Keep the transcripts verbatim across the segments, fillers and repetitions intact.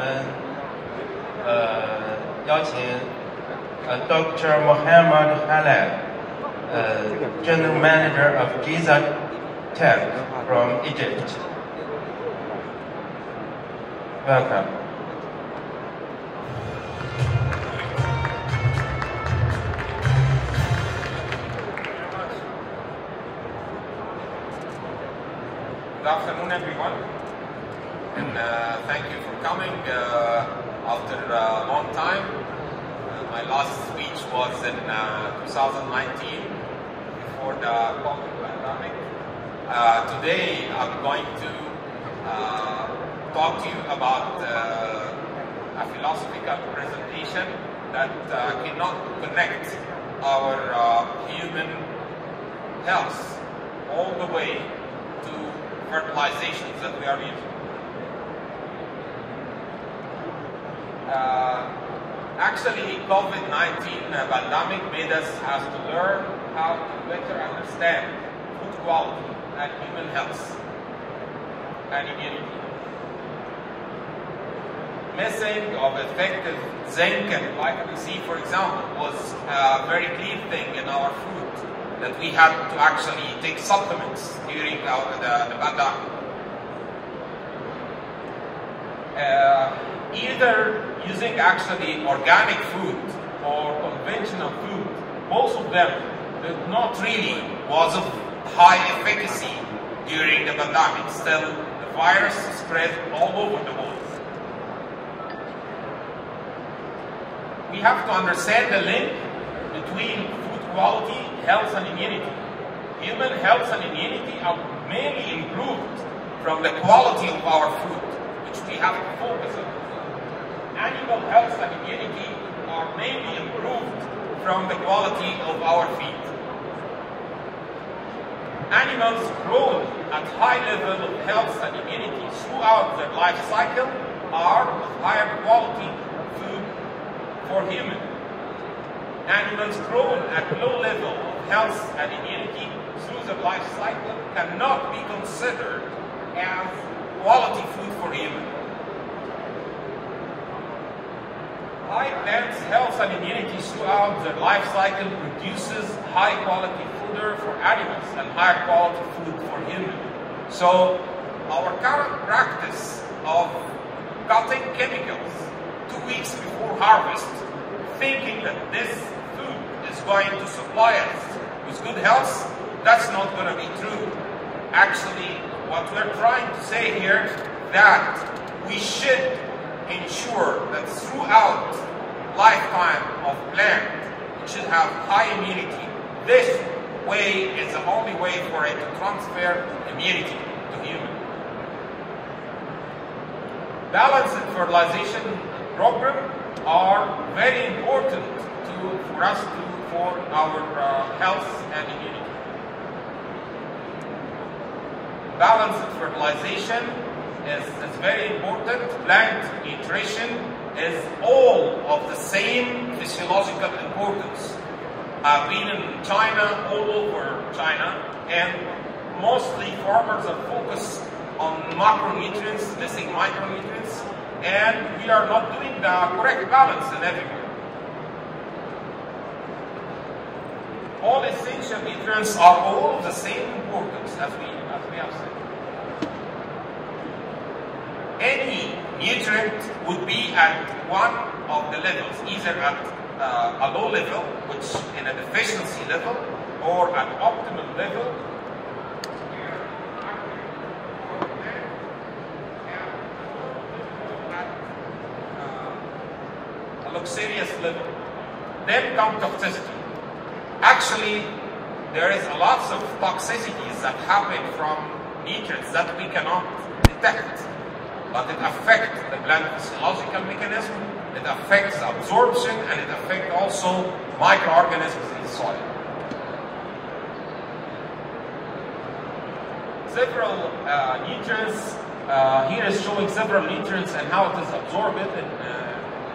呃，邀请呃 Doctor Mohamed Helal, uh, General Manager of Gizatec from Egypt. Welcome. Good afternoon, everyone. And uh, thank you for coming uh, after a long time. Uh, my last speech was in uh, two thousand nineteen before the COVID pandemic. Uh, today I'm going to uh, talk to you about uh, a philosophical presentation that uh, cannot connect our uh, human health all the way to fertilizations that we are using. Uh, actually, COVID nineteen pandemic made us have to learn how to better understand food quality and human health and immunity. Missing of effective zinc and vitamin C, for example, was a very clear thing in our food that we had to actually take supplements during our, the, the pandemic. Uh, Either using actually organic food or conventional food, both of them did not really was of high efficacy during the pandemic. Still, the virus spread all over the world. We have to understand the link between food quality, health and immunity. Human health and immunity are mainly improved from the quality of our food, which we have to focus on. Animal health and immunity are mainly improved from the quality of our feed. Animals grown at high level of health and immunity throughout their life cycle are of higher quality food for human. Animals grown at low level of health and immunity through their life cycle cannot be considered as quality food for human. High plants' health and immunity throughout their life cycle produces high quality food for animals and high quality food for humans. So our current practice of cutting chemicals two weeks before harvest, thinking that this food is going to supply us with good health, that's not going to be true. Actually, what we're trying to say here that we should ensure that throughout lifetime of plant it should have high immunity. This way is the only way for it to transfer immunity to human. Balanced fertilization program are very important to, for us to for our uh, health and immunity. Balanced fertilization Is, is very important. Plant nutrition is all of the same physiological importance. I've been in China, all over China, and mostly farmers are focused on macronutrients, missing micronutrients, and we are not doing the correct balance in everywhere. All essential nutrients are all of the same importance as we, as we have said. Any nutrient would be at one of the levels, either at uh, a low level, which in a deficiency level, or at optimal level. At a luxurious level. Then comes toxicity. Actually, there is a lot of toxicities that happen from nutrients that we cannot detect. But it affects the plant physiological mechanism, it affects absorption, and it affects also microorganisms in the soil. Several uh, nutrients, uh, here is showing several nutrients and how it is absorbed in, uh, in,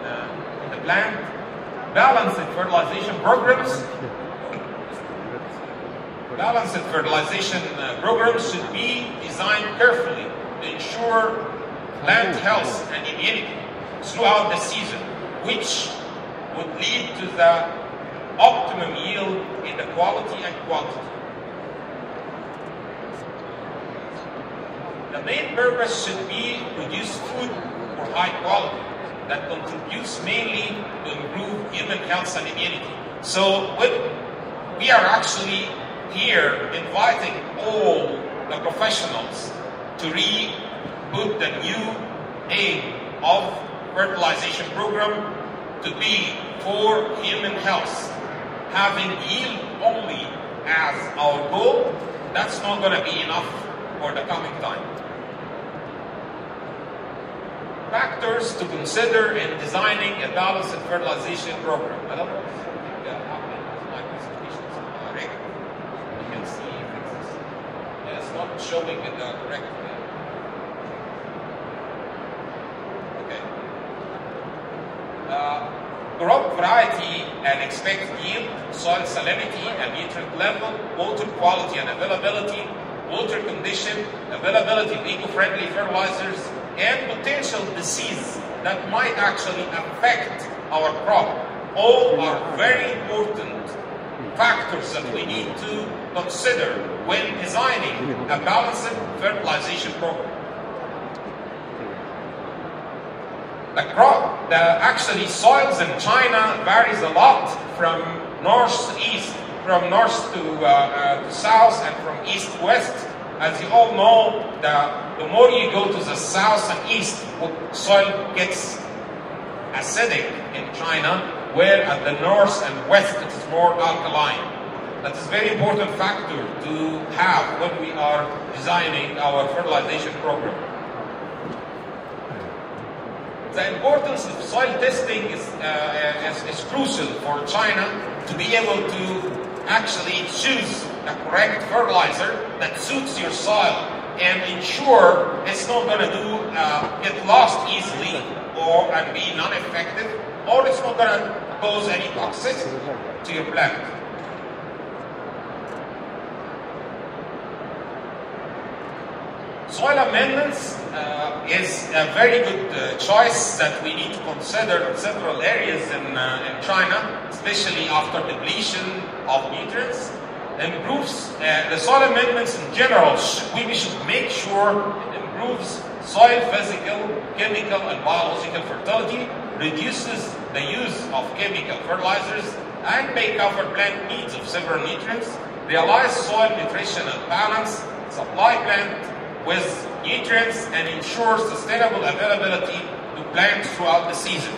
uh, in the plant. Balanced fertilization programs. Balanced fertilization uh, programs should be designed carefully to ensure plant health and immunity. throughout the season, which would lead to the optimum yield in the quality and quantity. The main purpose should be to produce food for high quality that contributes mainly to improve human health and immunity. So with, we are actually here inviting all the professionals to re-put the new aim of fertilization program to be for human health, having yield only as our goal. That's not going to be enough for the coming time. Factors to consider in designing a balanced fertilization program. I don't know if you can happen with my presentation already. You can see if it's, yeah, it's not showing in the correct way. Okay. Uh, crop variety and expected yield, soil salinity and nutrient level, water quality and availability, water condition, availability of eco-friendly fertilizers, and potential disease that might actually affect our crop. All are very important factors that we need to consider when designing a balanced fertilization program. The crop, the actually soils in China varies a lot from north to east, from north to, uh, uh, to south, and from east to west. As you all know, the, the more you go to the south and east, soil gets acidic in China, where at the north and west it is more alkaline. That is a very important factor to have when we are designing our fertilization program. The importance of soil testing is, uh, is, is crucial for China to be able to actually choose the correct fertilizer that suits your soil and ensure it's not going to do uh, get lost easily or and be non-effective, or it's not going to cause any toxicity to your plant. Soil amendments uh, is a very good uh, choice that we need to consider in several areas in, uh, in China, especially after depletion of nutrients. Improves uh, the soil amendments in general, we should make sure it improves soil physical, chemical and biological fertility, reduces the use of chemical fertilizers, and may cover plant needs of several nutrients, realize soil nutritional balance, supply plant with nutrients, and ensure sustainable availability to plants throughout the season.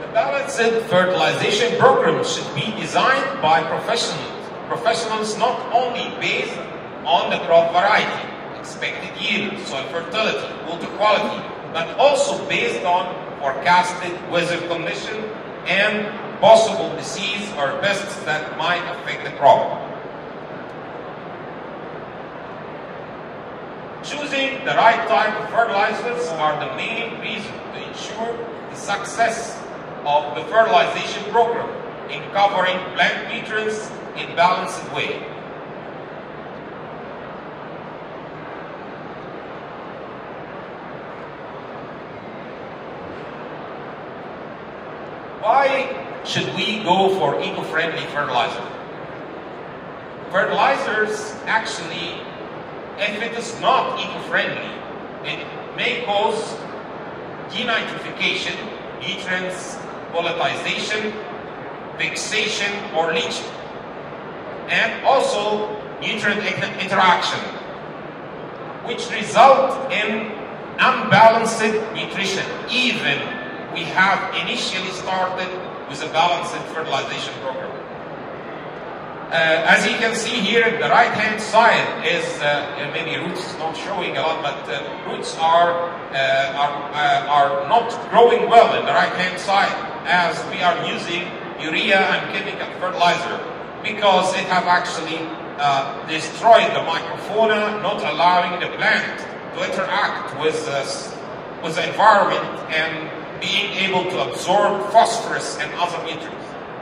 The balanced fertilization program should be designed by professionals, professionals not only based on the crop variety, expected yield, soil fertility, water quality, but also based on forecasted weather condition and possible disease or pests that might affect the crop. Choosing the right type of fertilizers are the main reason to ensure the success of the fertilization program in covering plant nutrients in a balanced way. Why should we go for eco-friendly fertilizer? Fertilizers actually, if it is not eco-friendly, it may cause denitrification, nutrients, volatilization, fixation, or leaching, and also nutrient interaction, which result in unbalanced nutrition, even we have initially started with a balanced fertilization program. Uh, as you can see here, the right-hand side is uh, maybe roots not showing a lot, but uh, roots are uh, are uh, are not growing well in the right-hand side as we are using urea and chemical fertilizer because it have actually uh, destroyed the microfauna, not allowing the plant to interact with uh, with the environment and being able to absorb phosphorus and other nutrients.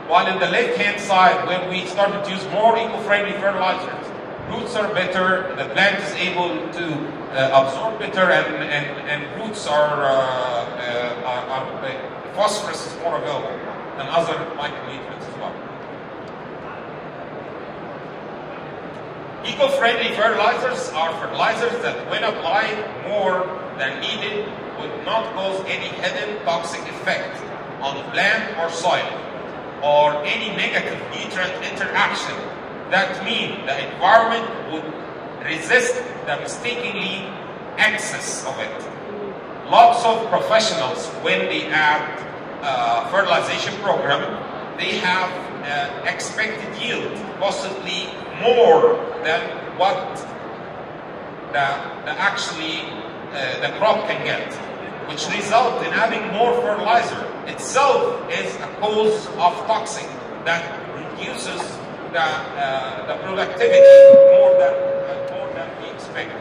While in the left-hand side, when we started to use more eco-friendly fertilizers, roots are better, the plant is able to uh, absorb better, and, and, and roots are, uh, uh, are, are uh, phosphorus is more available than other micronutrients as well. Eco-friendly fertilizers are fertilizers that, when applied more than needed, would not cause any hidden toxic effect on the plant or soil, or any negative nutrient interaction. That means the environment would resist the mistakenly excess of it. Lots of professionals, when they add uh, fertilization program, they have uh, expected yield possibly more than what the, the actually uh, the crop can get, which result in having more fertilizer itself is a cause of toxic that reduces the, uh, the productivity more than, uh, more than we expect.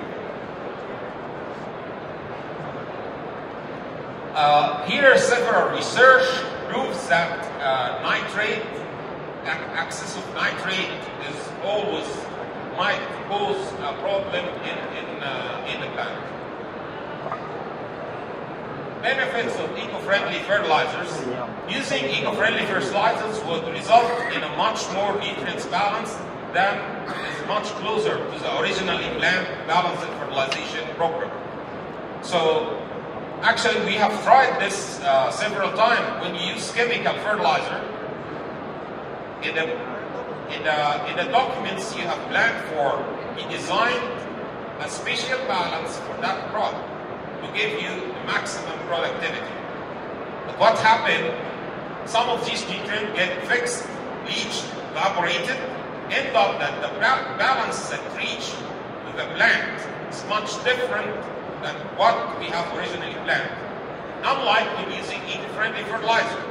Uh, here several research proves that uh, nitrate, excess of nitrate is always might cause a problem in, in, uh, in the plant. Benefits of eco-friendly fertilizers. Using eco-friendly fertilizers would result in a much more nutrients balance than is much closer to the originally planned balanced fertilization program. So actually we have tried this uh, several times. When you use chemical fertilizer, in the, in the, in the documents you have planned for, we designed a special balance for that crop to give you the maximum productivity. But what happened, some of these nutrients get fixed, leached, evaporated, end up that the balance that reached to the plant is much different than what we have originally planned. Unlike when using eco-friendly fertilizer,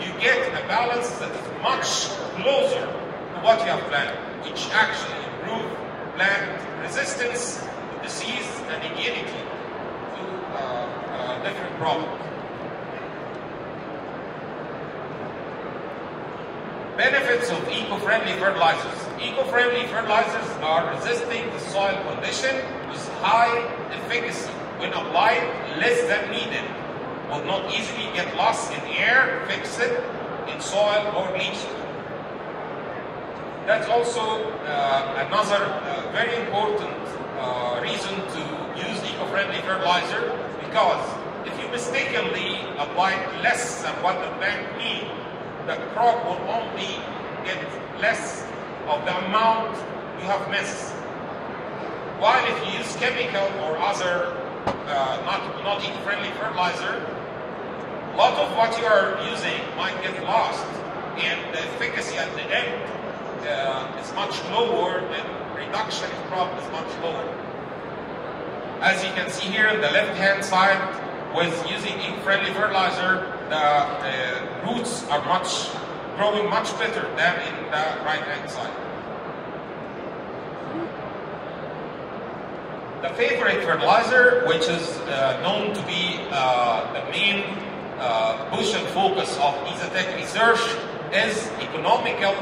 you get a balance that is much closer to what you have planned, which actually improves plant resistance to disease and immunity. Uh, uh, different problem. Benefits of eco-friendly fertilizers. Eco-friendly fertilizers are resisting the soil condition with high efficacy when applied less than needed. Will not easily get lost in air, fix it in soil or leach. That's also uh, another uh, very important uh, reason to use eco-friendly fertilizer, because if you mistakenly apply less than what the plant needs, the crop will only get less of the amount you have missed. While if you use chemical or other uh, not, not eco-friendly fertilizer, a lot of what you are using might get lost, and the efficacy at the end uh, is much lower, and reduction in crop is much lower. As you can see here on the left-hand side, with using eco-friendly fertilizer, the uh, roots are much growing much better than in the right-hand side. The favorite fertilizer, which is uh, known to be uh, the main uh, push and focus of Easetech research, is economical,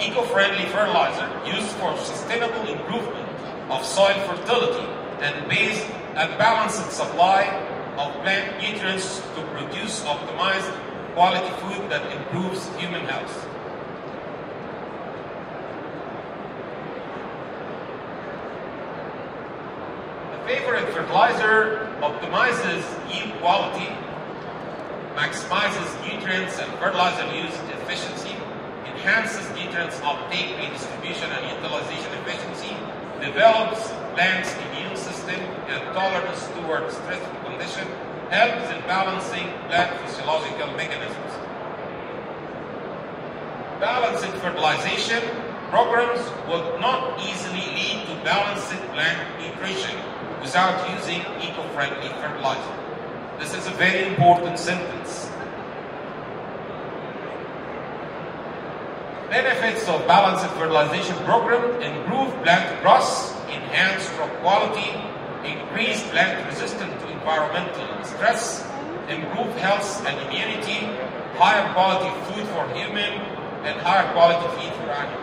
eco-friendly fertilizer used for sustainable improvement of soil fertility, and based on balanced supply of plant nutrients to produce optimized quality food that improves human health. The favorite fertilizer optimizes yield quality, maximizes nutrients and fertilizer use efficiency, enhances nutrients uptake, redistribution and utilization efficiency, develops plants' immune system and tolerance towards stressful conditions, helps in balancing plant physiological mechanisms. Balanced fertilization programs would not easily lead to balanced plant nutrition without using eco-friendly fertilizer. This is a very important sentence. Benefits of balanced fertilization program: improve plant growth, enhance crop quality, increase plant resistance to environmental stress, improve health and immunity, higher quality food for human and higher quality feed for animals.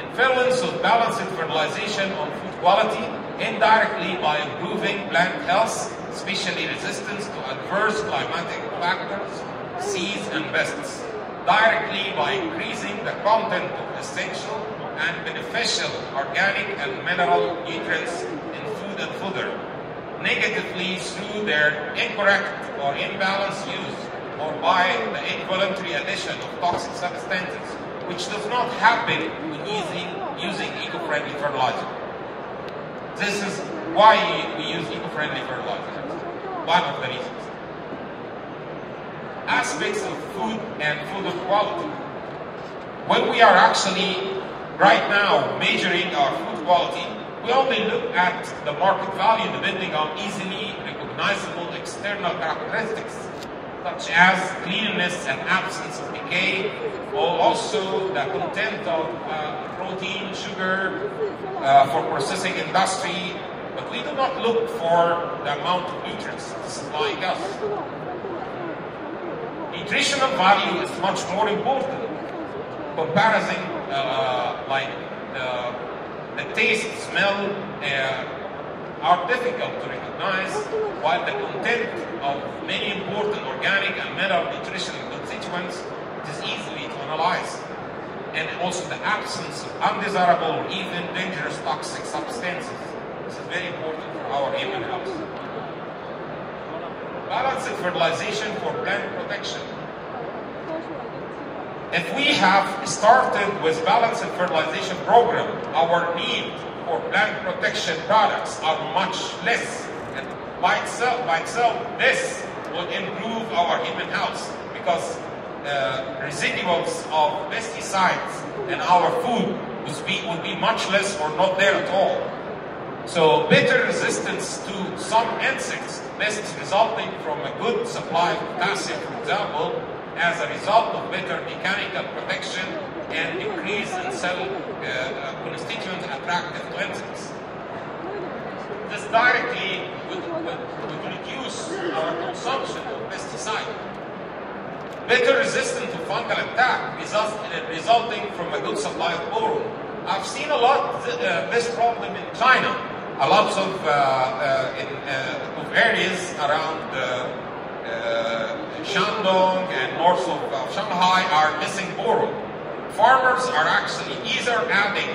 In prevalence of balanced fertilization on food quality indirectly by improving plant health, especially resistance to adverse climatic factors, seeds and pests, directly by increasing the content of essential and beneficial organic and mineral nutrients in food and fodder, negatively through their incorrect or imbalanced use or by the involuntary addition of toxic substances, which does not happen when using, using eco-friendly fertilizer. This is why we use eco-friendly fertilizer, one of the reasons. Aspects of food and food quality. When we are actually right now measuring our food quality, we only look at the market value depending on easily recognizable external characteristics such as cleanliness and absence of decay, or also the content of uh, protein, sugar uh, for processing industry, but we do not look for the amount of nutrients supplying us. Nutritional value is much more important. Comparison uh, like the The taste, smell uh, are difficult to recognize, while the content of many important organic and mineral nutritional constituents is easily to analyze. And also the absence of undesirable or even dangerous toxic substances. This is very important for our human health. Balanced fertilization for plant protection. If we have started with balanced fertilization program, our need for plant protection products are much less. And by itself, by itself this will improve our human health, because uh, residuals of pesticides in our food would be, would be much less or not there at all. So better resistance to some insects, pests resulting from a good supply of potassium, for example, as a result of better mechanical protection and increase in cell uh, constituent attractive to insects. This directly would, would, would reduce our consumption of pesticide. Better resistance to fungal attack results, uh, resulting from a good supply of boron. I've seen a lot th uh, this problem in China, a lot of, uh, uh, in, uh, of areas around uh, Uh, Shandong and north of uh, Shanghai are missing boron. Farmers are actually either adding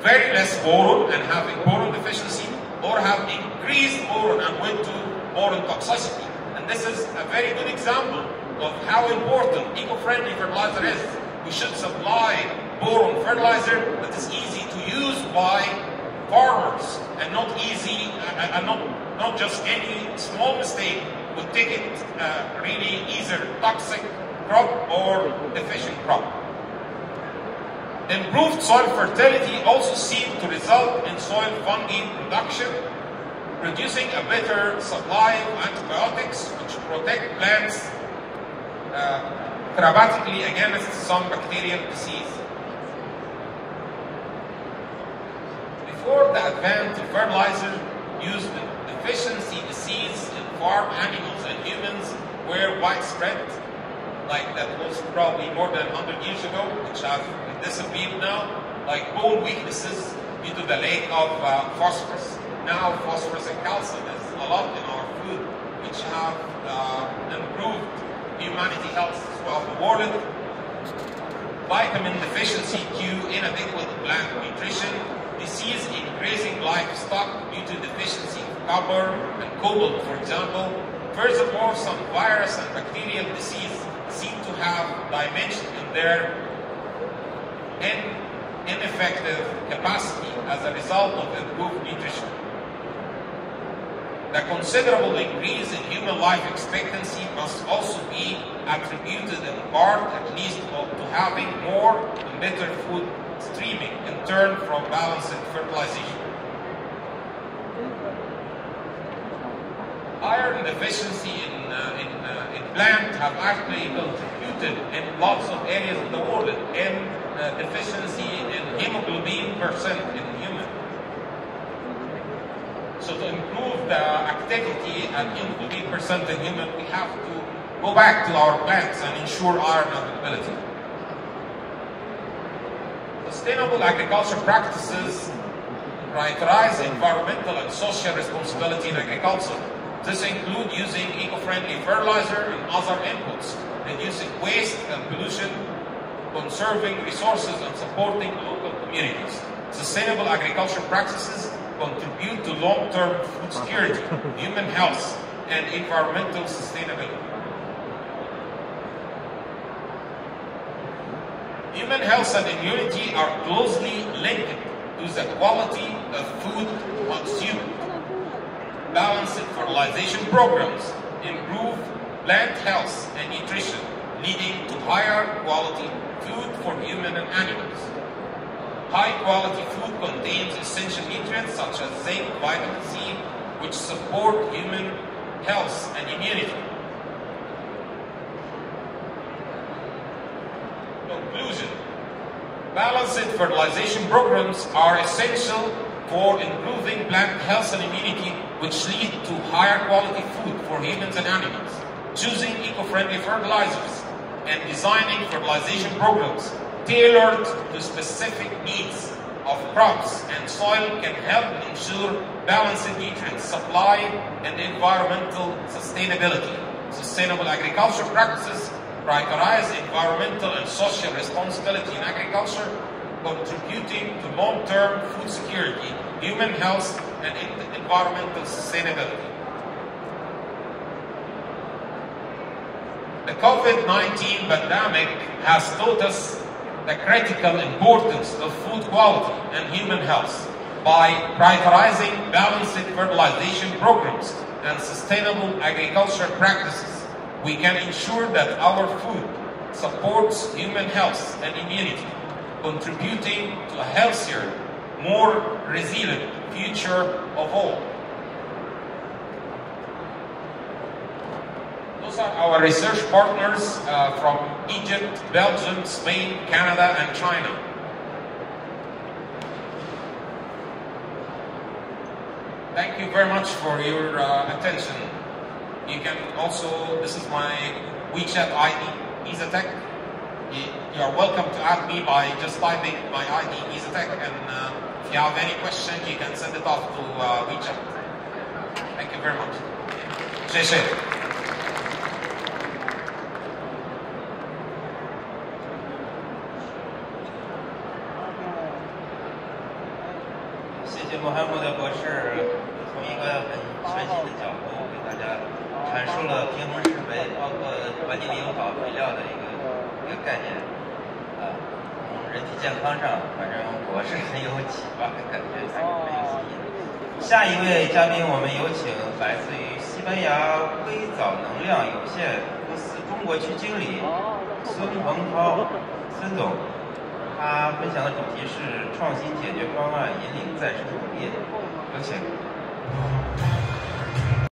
very less boron and having boron deficiency, or have increased boron and went to boron toxicity. And this is a very good example of how important eco-friendly fertilizer is. We should supply boron fertilizer that is easy to use by farmers, and not easy, and not, not just any small mistake would take it uh, really either toxic crop or deficient crop. Improved soil fertility also seemed to result in soil fungi production, producing a better supply of antibiotics which protect plants uh, dramatically against some bacterial disease. Before the advent of fertilizer, used in deficiency disease in farm animals and humans were widespread, like that was probably more than one hundred years ago, which have disappeared now, like bone weaknesses due to the lack of uh, phosphorus. Now phosphorus and calcium is a lot in our food, which have uh, improved humanity health throughout the world. Vitamin deficiency due inadequate plant nutrition, disease increasing livestock due to deficiency of copper and cobalt, for example. Furthermore, some virus and bacterial disease seem to have dimension in their ineffective capacity as a result of improved nutrition. The considerable increase in human life expectancy must also be attributed in part, at least, to having more and better food streaming in turn from balanced fertilization. Iron deficiency in, uh, in, uh, in plants have actually contributed in lots of areas of the world, and uh, deficiency in hemoglobin percent in human. So to improve the activity and hemoglobin percent in human, we have to go back to our plants and ensure iron availability. sustainable agriculture practices prioritize environmental and social responsibility in agriculture. This includes using eco-friendly fertilizer and other inputs, reducing waste and pollution, conserving resources, and supporting local communities. Sustainable agriculture practices contribute to long-term food security, human health, and environmental sustainability. Human health and immunity are closely linked to the quality of food consumed. Balanced fertilization programs improve plant health and nutrition, leading to higher quality food for human and animals. High-quality food contains essential nutrients such as zinc, vitamin C, which support human health and immunity. Conclusion. Balanced fertilization programs are essential for improving plant health and immunity, which lead to higher quality food for humans and animals. Choosing eco-friendly fertilizers and designing fertilization programs tailored to specific needs of crops and soil can help ensure balanced nutrient supply and environmental sustainability. Sustainable agriculture practices prioritize environmental and social responsibility in agriculture, contributing to long-term food security, human health, and environmental sustainability. The COVID nineteen pandemic has taught us the critical importance of food quality and human health. By prioritizing balanced fertilization programs and sustainable agriculture practices, we can ensure that our food supports human health and immunity, contributing to a healthier, more resilient future of all. Those are our research partners uh, from Egypt, Belgium, Spain, Canada, and China. Thank you very much for your uh, attention. You can also, this is my WeChat I D, Easetech. You are welcome to add me by just typing my I D, Easetech, and uh, if you have any question, you can send it off to uh, WeChat. Thank you very much. Sheshe. Mohamed博士从一个很全新的角度给大家阐述了平衡施肥，包括环境利用好肥料的一个一个概念。啊，从人体健康上，反正我是很有启发，感觉还是很有意义。下一位嘉宾，我们有请来自于西班牙硅藻能量有限公司中国区经理孙鹏涛，孙总。 他分享的主题是创新解决方案引领再生农业，有请。